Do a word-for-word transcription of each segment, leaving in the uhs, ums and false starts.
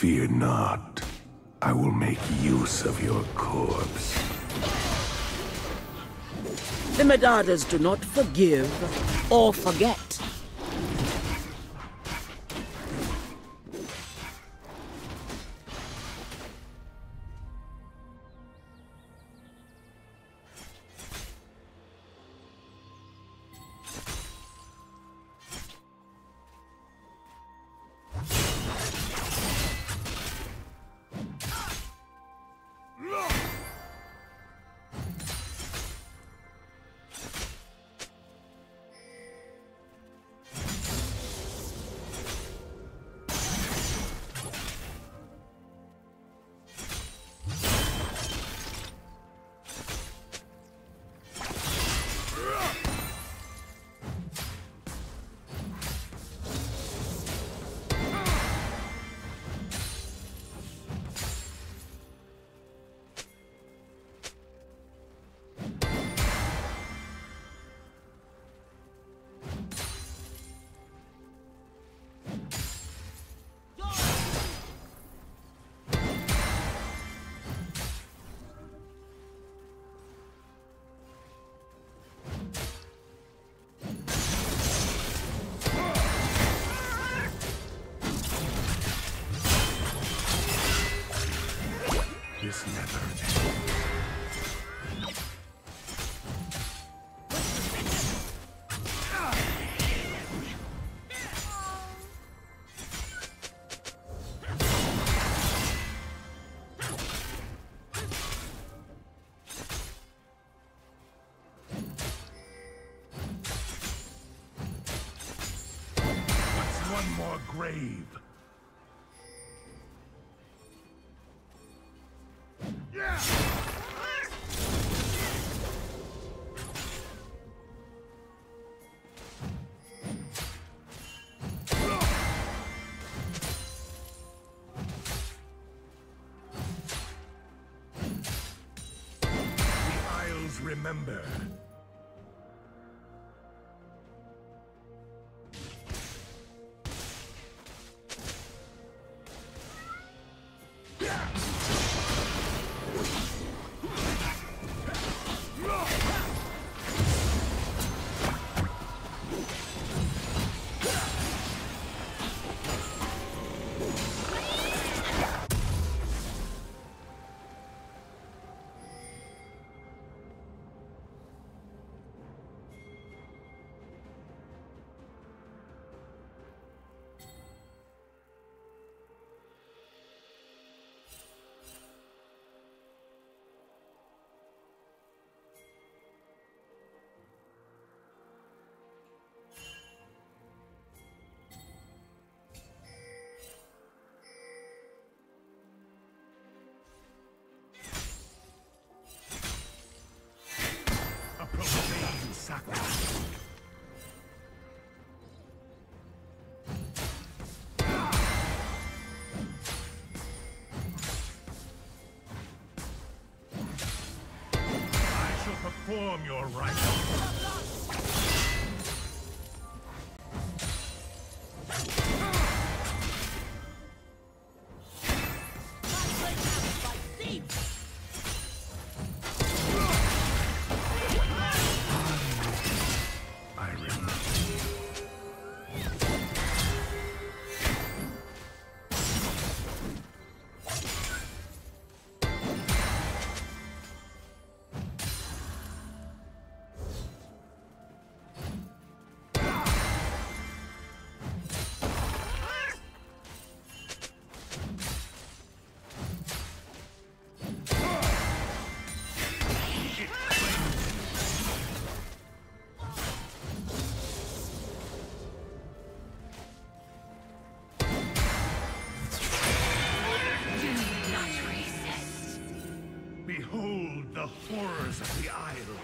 Fear not. I will make use of your corpse. The Medadas do not forgive or forget. Grave. Yeah. The Isles remember. Perform your right. Horrors of the Isle.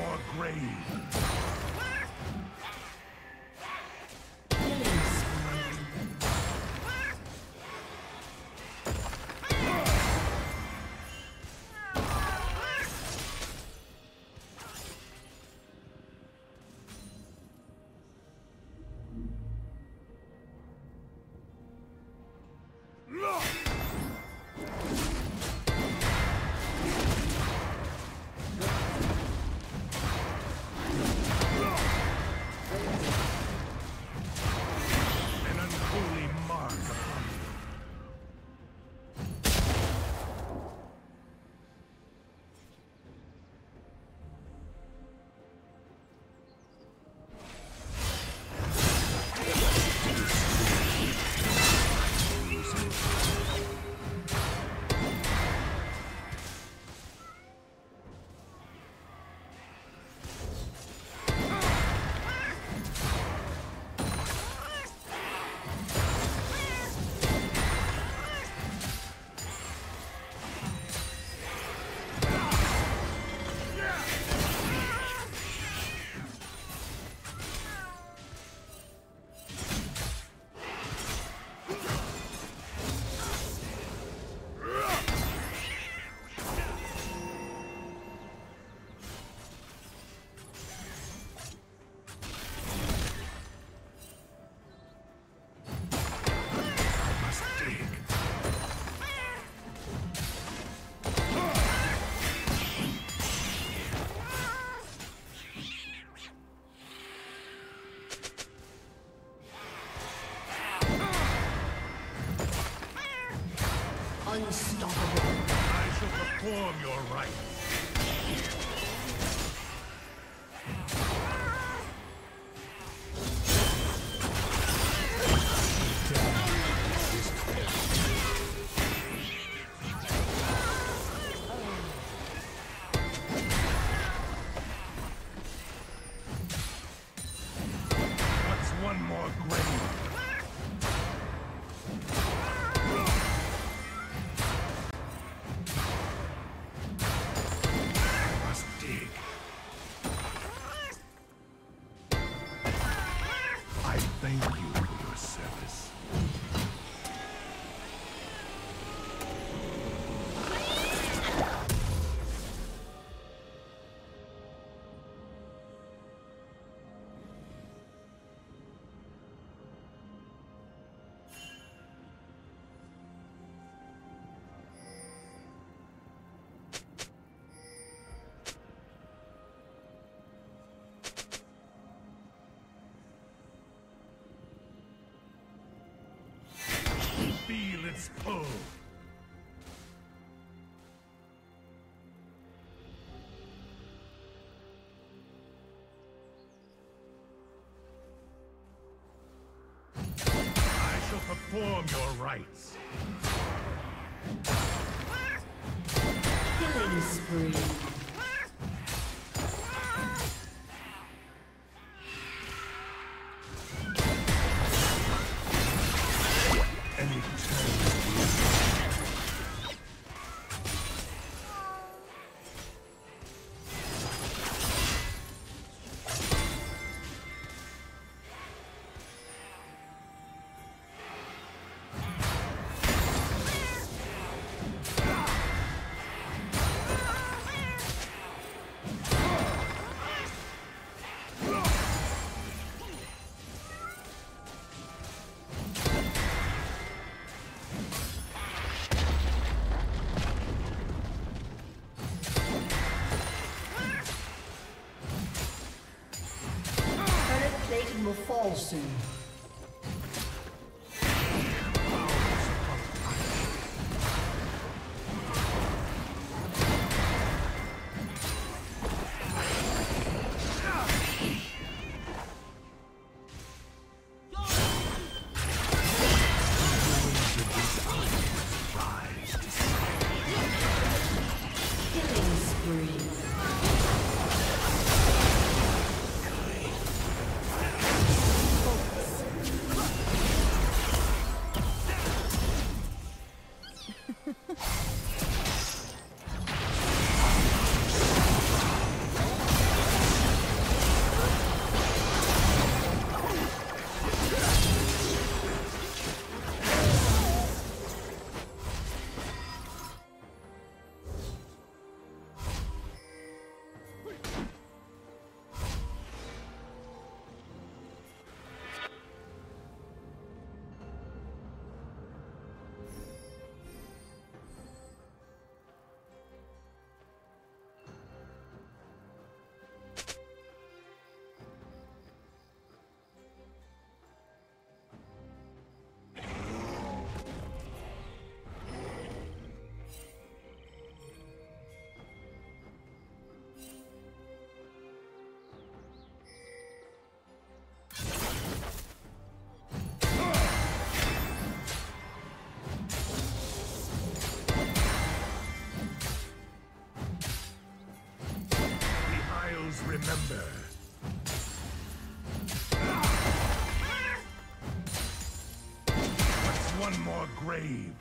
more grave. Unstoppable. I shall perform your rites. Thank you for your service. Feel its pull. I shall perform your rites. Killing spree. Will fall soon. remember. What's one more grave?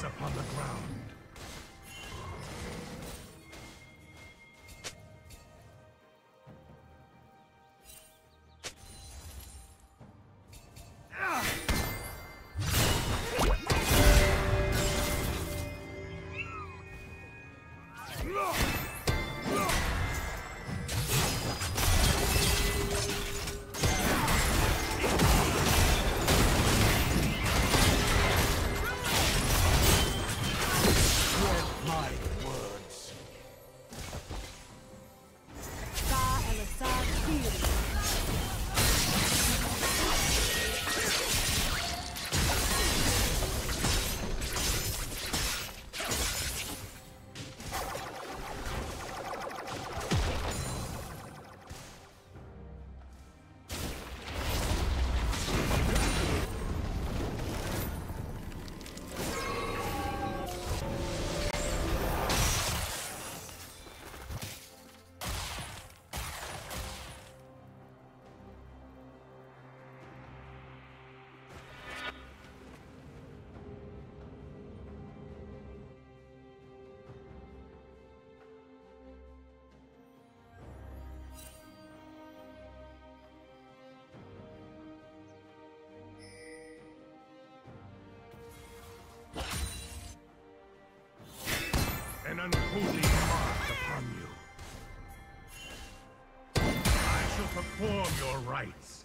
Upon the ground. An unholy mark upon you. I shall perform your rites.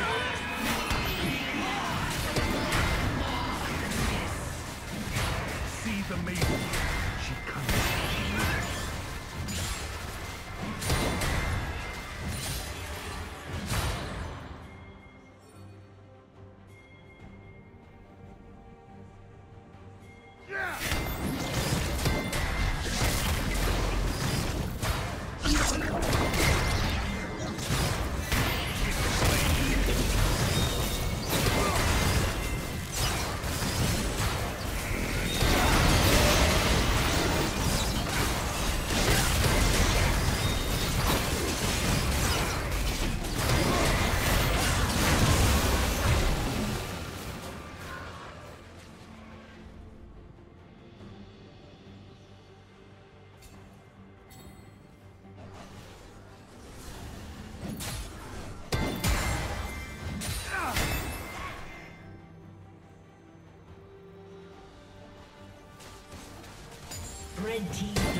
See the maiden. She comes. Red team double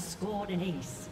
scored an ace.